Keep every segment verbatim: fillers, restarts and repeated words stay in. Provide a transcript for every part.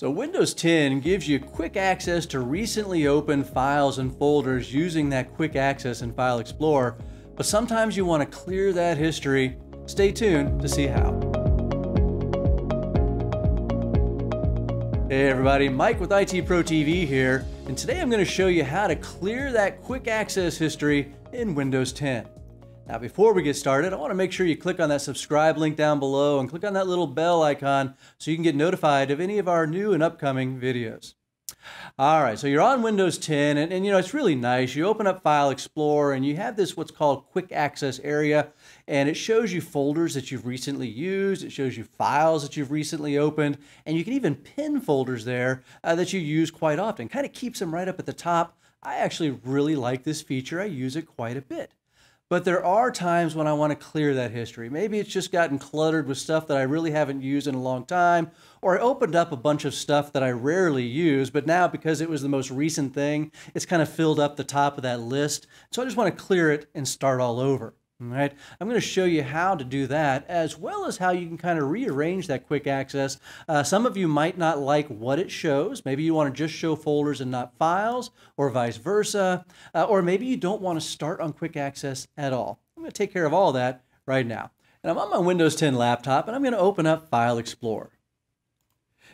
So Windows ten gives you quick access to recently opened files and folders using that quick access in File Explorer, but sometimes you want to clear that history. Stay tuned to see how. Hey everybody, Mike with I T Pro T V here, and today I'm going to show you how to clear that quick access history in Windows ten. Now before we get started, I want to make sure you click on that subscribe link down below and click on that little bell icon so you can get notified of any of our new and upcoming videos. Alright, so you're on Windows ten and, and you know, it's really nice. You open up File Explorer and you have this what's called quick access area, and it shows you folders that you've recently used, it shows you files that you've recently opened, and you can even pin folders there uh, that you use quite often. Kind of keeps them right up at the top. I actually really like this feature. I use it quite a bit. But there are times when I want to clear that history. Maybe it's just gotten cluttered with stuff that I really haven't used in a long time, or I opened up a bunch of stuff that I rarely use, but now because it was the most recent thing, it's kind of filled up the top of that list. So I just want to clear it and start all over. All right, I'm going to show you how to do that, as well as how you can kind of rearrange that quick access. Uh, some of you might not like what it shows. Maybe you want to just show folders and not files, or vice versa. Uh, or maybe you don't want to start on quick access at all. I'm going to take care of all that right now. And I'm on my Windows ten laptop, and I'm going to open up File Explorer.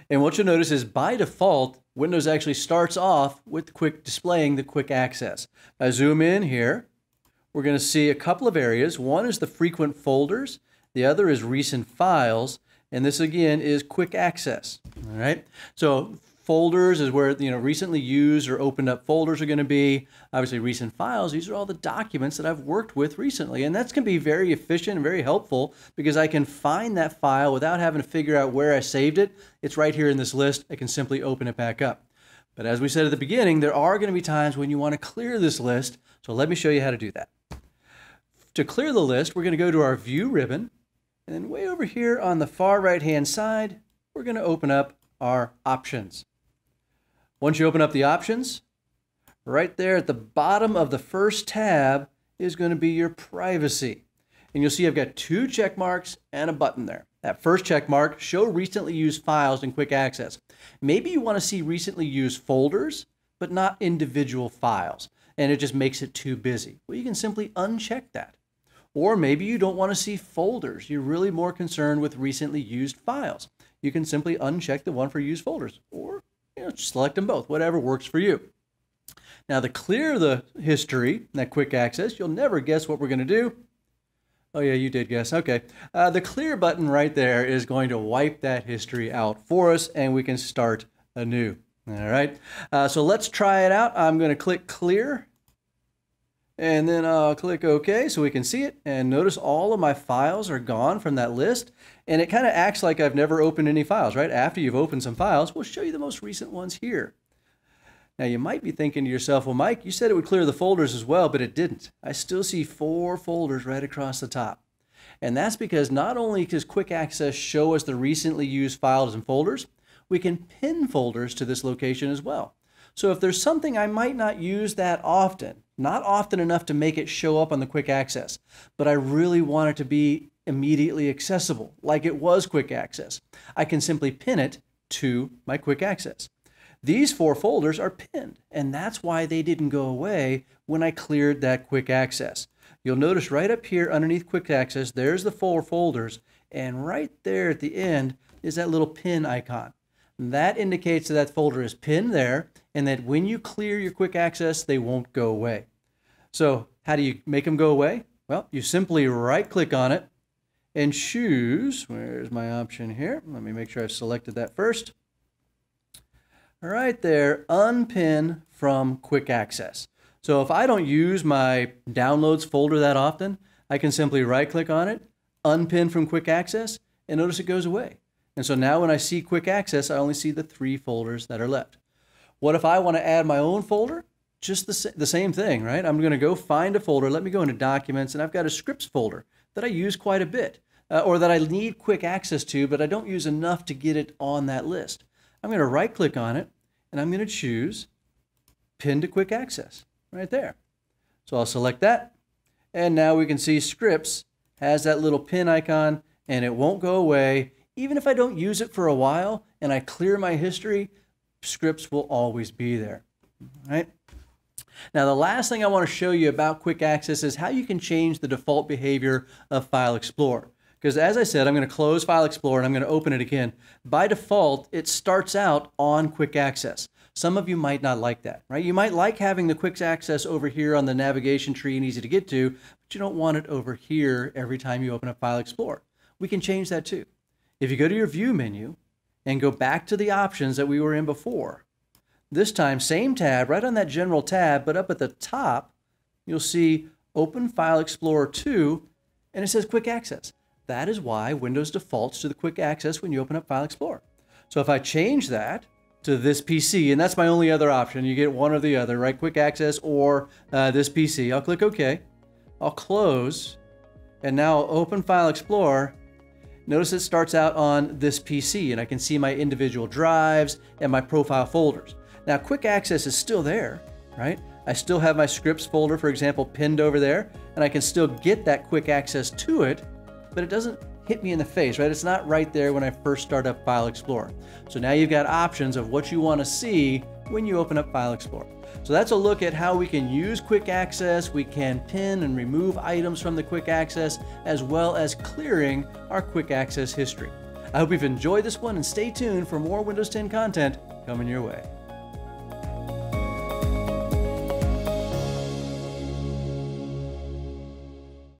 And what you'll notice is, by default, Windows actually starts off with quick displaying the quick access. I zoom in here. We're going to see a couple of areas. One is the frequent folders, the other is recent files, and this again is quick access. All right, so folders is where, you know, recently used or opened up folders are going to be. Obviously recent files, these are all the documents that I've worked with recently, and that's going to be very efficient and very helpful because I can find that file without having to figure out where I saved it. It's right here in this list. I can simply open it back up. But as we said at the beginning, there are going to be times when you want to clear this list, so let me show you how to do that. To clear the list, we're going to go to our View ribbon, and then way over here on the far right-hand side, we're going to open up our Options. Once you open up the Options, right there at the bottom of the first tab is going to be your Privacy. And you'll see I've got two check marks and a button there. That first check mark, Show Recently Used Files in Quick Access. Maybe you want to see recently used folders, but not individual files, and it just makes it too busy. Well, you can simply uncheck that. Or maybe you don't want to see folders. You're really more concerned with recently used files. You can simply uncheck the one for used folders, or you know, select them both, whatever works for you. Now to clear the history, that quick access, you'll never guess what we're going to do. Oh yeah, you did guess, okay. Uh, the clear button right there is going to wipe that history out for us, and we can start anew. All right, uh, so let's try it out. I'm going to click clear, and then I'll click OK so we can see it, and notice all of my files are gone from that list, and it kind of acts like I've never opened any files, right? After you've opened some files, we'll show you the most recent ones here. Now you might be thinking to yourself, well Mike, you said it would clear the folders as well, but it didn't. I still see four folders right across the top. And that's because not only does quick access show us the recently used files and folders, we can pin folders to this location as well. So if there's something I might not use that often, not often enough to make it show up on the quick access, but I really want it to be immediately accessible, like it was quick access, I can simply pin it to my quick access. These four folders are pinned, and that's why they didn't go away when I cleared that quick access. You'll notice right up here underneath quick access, there's the four folders, and right there at the end is that little pin icon. That indicates that that folder is pinned there, and that when you clear your quick access, they won't go away. So how do you make them go away? Well, you simply right-click on it and choose, where's my option here? Let me make sure I've selected that first. Right there, unpin from quick access. So if I don't use my downloads folder that often, I can simply right-click on it, unpin from quick access, and notice it goes away. And so now when I see quick access, I only see the three folders that are left. What if I want to add my own folder? Just the, the same thing, right? I'm going to go find a folder. Let me go into Documents, and I've got a Scripts folder that I use quite a bit, uh, or that I need quick access to, but I don't use enough to get it on that list. I'm going to right-click on it, and I'm going to choose Pin to Quick Access, right there. So I'll select that, and now we can see Scripts has that little pin icon, and it won't go away. Even if I don't use it for a while, and I clear my history, scripts will always be there. All right. Now, the last thing I want to show you about Quick Access is how you can change the default behavior of File Explorer. Because as I said, I'm going to close File Explorer and I'm going to open it again. By default, it starts out on Quick Access. Some of you might not like that, right? You might like having the Quick Access over here on the navigation tree and easy to get to, but you don't want it over here every time you open up File Explorer. We can change that too. If you go to your View menu and go back to the options that we were in before, this time, same tab, right on that General tab, but up at the top, you'll see Open File Explorer two, and it says Quick Access. That is why Windows defaults to the Quick Access when you open up File Explorer. So if I change that to this P C, and that's my only other option, you get one or the other, right? Quick Access or uh, this P C. I'll click OK. I'll close, and now I'll open File Explorer. Notice it starts out on this P C, and I can see my individual drives and my profile folders. Now, Quick Access is still there, right? I still have my scripts folder, for example, pinned over there, and I can still get that Quick Access to it, but it doesn't hit me in the face, right? It's not right there when I first start up File Explorer. So now you've got options of what you want to see when you open up File Explorer. So that's a look at how we can use Quick Access. We can pin and remove items from the Quick Access, as well as clearing our Quick Access history. I hope you've enjoyed this one, and stay tuned for more Windows ten content coming your way.